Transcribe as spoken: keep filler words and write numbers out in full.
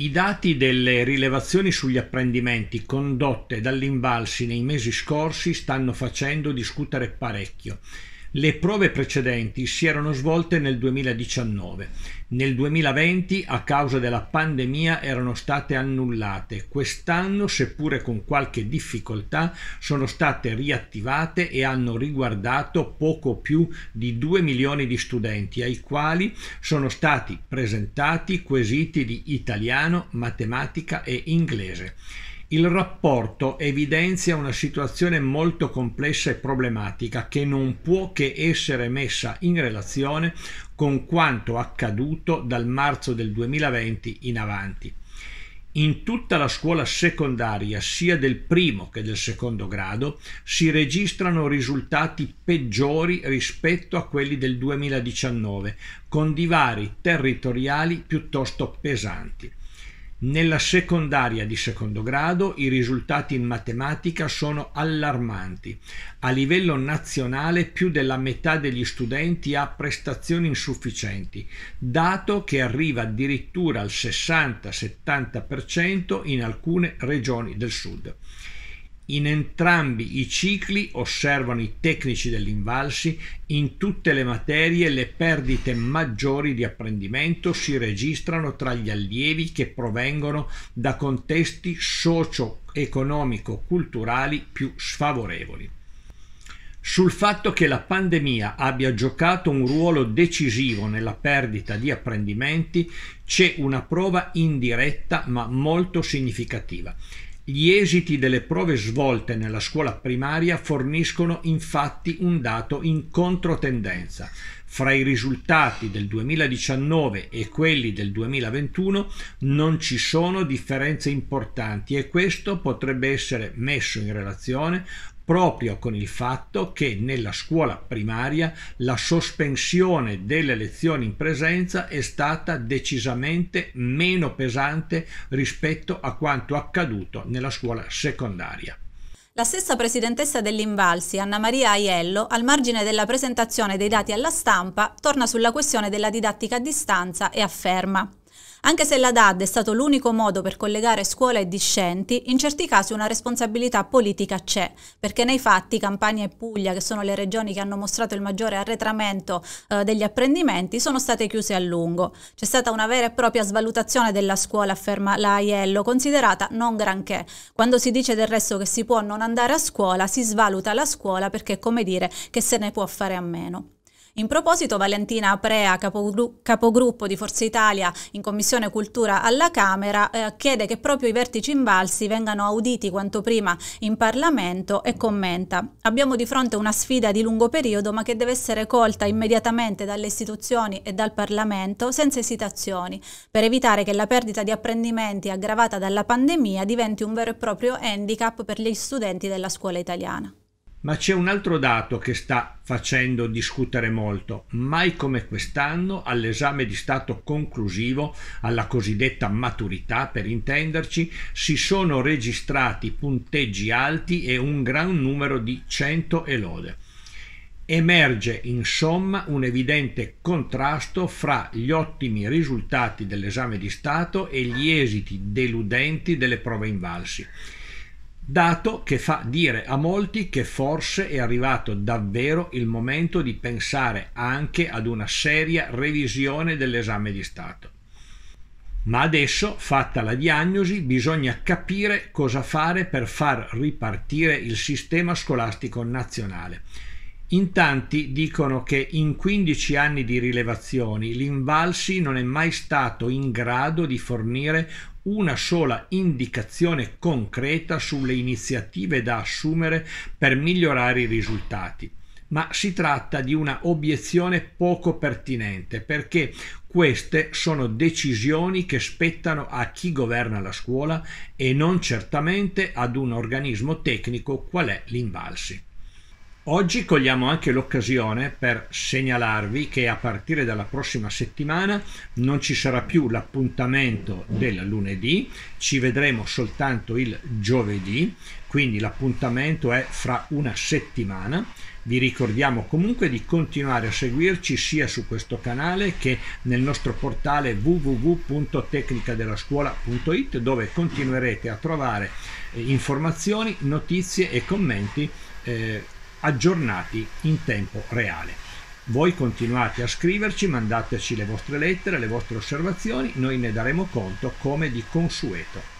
I dati delle rilevazioni sugli apprendimenti condotte dall'Invalsi nei mesi scorsi stanno facendo discutere parecchio. Le prove precedenti si erano svolte nel duemiladiciannove. Nel duemilaventi, a causa della pandemia, erano state annullate. Quest'anno, seppure con qualche difficoltà, sono state riattivate e hanno riguardato poco più di due milioni di studenti, ai quali sono stati presentati quesiti di italiano, matematica e inglese. Il rapporto evidenzia una situazione molto complessa e problematica che non può che essere messa in relazione con quanto accaduto dal marzo del duemilaventi in avanti. In tutta la scuola secondaria, sia del primo che del secondo grado, si registrano risultati peggiori rispetto a quelli del duemiladiciannove, con divari territoriali piuttosto pesanti. Nella secondaria di secondo grado i risultati in matematica sono allarmanti. A livello nazionale più della metà degli studenti ha prestazioni insufficienti, dato che arriva addirittura al sessanta settanta per cento in alcune regioni del sud. In entrambi i cicli, osservano i tecnici dell'Invalsi, in tutte le materie le perdite maggiori di apprendimento si registrano tra gli allievi che provengono da contesti socio-economico-culturali più sfavorevoli. Sul fatto che la pandemia abbia giocato un ruolo decisivo nella perdita di apprendimenti c'è una prova indiretta ma molto significativa. Gli esiti delle prove svolte nella scuola primaria forniscono infatti un dato in controtendenza. Fra i risultati del duemiladiciannove e quelli del duemilaventuno non ci sono differenze importanti e questo potrebbe essere messo in relazione proprio con il fatto che nella scuola primaria la sospensione delle lezioni in presenza è stata decisamente meno pesante rispetto a quanto accaduto nella scuola secondaria. La stessa presidentessa dell'Invalsi, Anna Maria Aiello, al margine della presentazione dei dati alla stampa, torna sulla questione della didattica a distanza e afferma: anche se la D A D è stato l'unico modo per collegare scuola e discenti, in certi casi una responsabilità politica c'è, perché nei fatti Campania e Puglia, che sono le regioni che hanno mostrato il maggiore arretramento eh, degli apprendimenti, sono state chiuse a lungo. C'è stata una vera e propria svalutazione della scuola, afferma la Aiello, considerata non granché. Quando si dice del resto che si può non andare a scuola, si svaluta la scuola perché è come dire che se ne può fare a meno. In proposito, Valentina Aprea, capogruppo di Forza Italia in Commissione Cultura alla Camera, eh, chiede che proprio i vertici Invalsi vengano auditi quanto prima in Parlamento e commenta: abbiamo di fronte una sfida di lungo periodo ma che deve essere colta immediatamente dalle istituzioni e dal Parlamento senza esitazioni, per evitare che la perdita di apprendimenti aggravata dalla pandemia diventi un vero e proprio handicap per gli studenti della scuola italiana. Ma c'è un altro dato che sta facendo discutere molto. Mai come quest'anno, all'esame di Stato conclusivo, alla cosiddetta maturità per intenderci, si sono registrati punteggi alti e un gran numero di cento e lode. Emerge insomma un evidente contrasto fra gli ottimi risultati dell'esame di Stato e gli esiti deludenti delle prove Invalsi. Dato che fa dire a molti che forse è arrivato davvero il momento di pensare anche ad una seria revisione dell'esame di Stato. Ma adesso, fatta la diagnosi, bisogna capire cosa fare per far ripartire il sistema scolastico nazionale. In tanti dicono che in quindici anni di rilevazioni l'Invalsi non è mai stato in grado di fornire una sola indicazione concreta sulle iniziative da assumere per migliorare i risultati. Ma si tratta di una obiezione poco pertinente, perché queste sono decisioni che spettano a chi governa la scuola e non certamente ad un organismo tecnico qual è l'Invalsi. Oggi cogliamo anche l'occasione per segnalarvi che a partire dalla prossima settimana non ci sarà più l'appuntamento del lunedì, ci vedremo soltanto il giovedì, quindi l'appuntamento è fra una settimana. Vi ricordiamo comunque di continuare a seguirci sia su questo canale che nel nostro portale w w w punto tecnica della scuola punto it, dove continuerete a trovare informazioni, notizie e commenti eh, aggiornati in tempo reale. Voi continuate a scriverci, mandateci le vostre lettere, le vostre osservazioni, noi ne daremo conto come di consueto.